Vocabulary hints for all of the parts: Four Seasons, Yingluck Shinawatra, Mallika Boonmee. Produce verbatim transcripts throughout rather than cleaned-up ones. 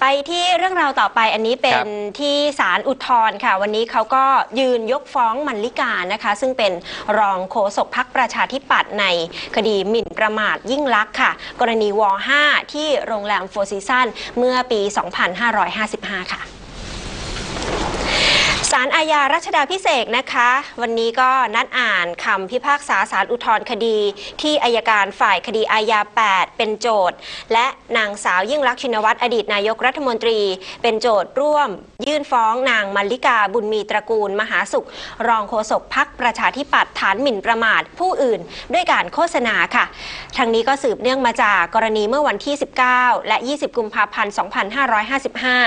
ไปที่เรื่องราวต่อไปอันนี้เป็นที่ศาลอุทธรณ์ค่ะวันนี้เขาก็ยืนยกฟ้องมลลิกานะคะซึ่งเป็นรองโฆษกพรรคประชาธิปัตย์ในคดีหมิ่นประมาทยิ่งลักษณ์ค่ะกรณีวอ ห้าที่โรงแรมโฟร์ซีซั่นเมื่อปี สองพันห้าร้อยห้าสิบห้า ค่ะศาลอาญารัชดาพิเศษนะคะวันนี้ก็นัดอ่านคำพิพากษาศาลอุทธรณ์คดีที่อัยการฝ่ายคดีอาญาแปดเป็นโจทย์และนางสาวยิ่งลักษณ์ชินวัตรอดีตนายกรัฐมนตรีเป็นโจทย์ร่วมยื่นฟ้องนางมลลิกาบุญมีตระกูลมหาสุขรองโฆษกพรรคประชาธิปัตย์ฐานหมิ่นประมาทผู้อื่นด้วยการโฆษณาค่ะทางนี้ก็สืบเนื่องมาจากกรณีเมื่อวันที่สิบเก้าและยี่สิบกุมภาพันธ์สองพันห้าร้อยห้าสิบห้า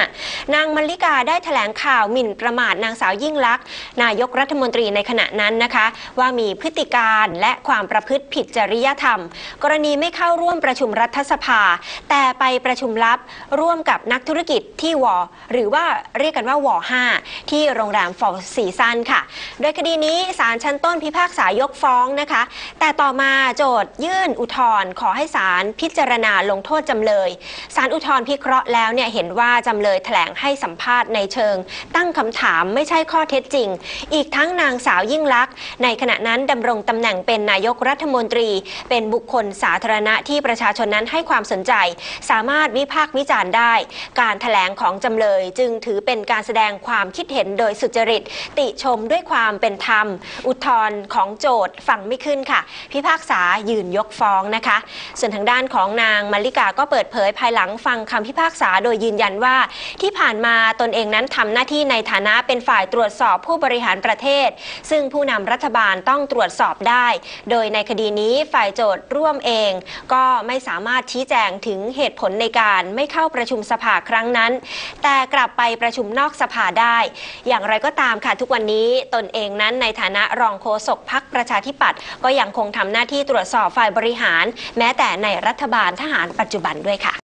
นางมลลิกาได้แถลงข่าวหมิ่นประมาทนางสาวยิ่งลักษณ์นายกรัฐมนตรีในขณะนั้นนะคะว่ามีพฤติการและความประพฤติผิดจริยธรรมกรณีไม่เข้าร่วมประชุมรัฐสภาแต่ไปประชุมลับร่วมกับนักธุรกิจที่วอหรือว่าเรียกกันว่าวอ ห้าที่โรงแรมโฟร์ซีซั่นค่ะโดยคดีนี้ศาลชั้นต้นพิพากษายกฟ้องนะคะแต่ต่อมาโจทยื่นอุทธรณ์ขอให้ศาลพิจารณาลงโทษจำเลยศาลอุทธรณ์พิเคราะห์แล้วเนี่ยเห็นว่าจำเลยแถลงให้สัมภาษณ์ในเชิงตั้งคำถามไม่ใช่ข้อเท็จจริงอีกทั้งนางสาวยิ่งลักษณ์ในขณะนั้นดำรงตำแหน่งเป็นนายกรัฐมนตรีเป็นบุคคลสาธารณะที่ประชาชนนั้นให้ความสนใจสามารถวิพากษ์วิจารณ์ได้การแถลงของจำเลยจึงถือเป็นการแสดงความคิดเห็นโดยสุจริตติชมด้วยความเป็นธรรมอุทธรณ์ของโจทก์ฟังไม่ขึ้นค่ะพิพากษายืนยกฟ้องนะคะส่วนทางด้านของนางมลลิกาก็เปิดเผยภายหลังฟังคำพิพากษาโดยยืนยันว่าที่ผ่านมาตนเองนั้นทำหน้าที่ในฐานะเป็นฝ่ายตรวจสอบผู้บริหารประเทศซึ่งผู้นำรัฐบาลต้องตรวจสอบได้โดยในคดีนี้ฝ่ายโจทก์ร่วมเองก็ไม่สามารถชี้แจงถึงเหตุผลในการไม่เข้าประชุมสภาครั้งนั้นแต่กลับไปประชุมนอกสภาได้อย่างไรก็ตามค่ะทุกวันนี้ตนเองนั้นในฐานะรองโฆษกพรรคประชาธิปัตย์ก็ยังคงทำหน้าที่ตรวจสอบฝ่ายบริหารแม้แต่ในรัฐบาลทหารปัจจุบันด้วยค่ะ